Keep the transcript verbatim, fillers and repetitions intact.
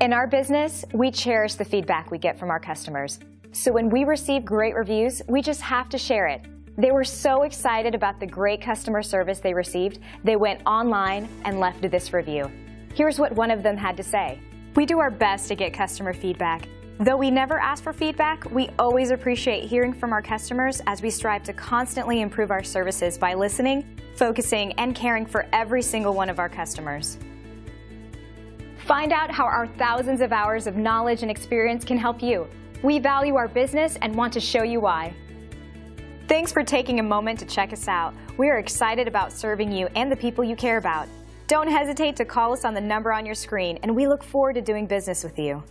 In our business, we cherish the feedback we get from our customers. So when we receive great reviews, we just have to share it. They were so excited about the great customer service they received, they went online and left this review. Here's what one of them had to say. We do our best to get customer feedback. Though we never ask for feedback, we always appreciate hearing from our customers as we strive to constantly improve our services by listening, focusing, and caring for every single one of our customers. Find out how our thousands of hours of knowledge and experience can help you. We value our business and want to show you why. Thanks for taking a moment to check us out. We are excited about serving you and the people you care about. Don't hesitate to call us on the number on your screen, and we look forward to doing business with you.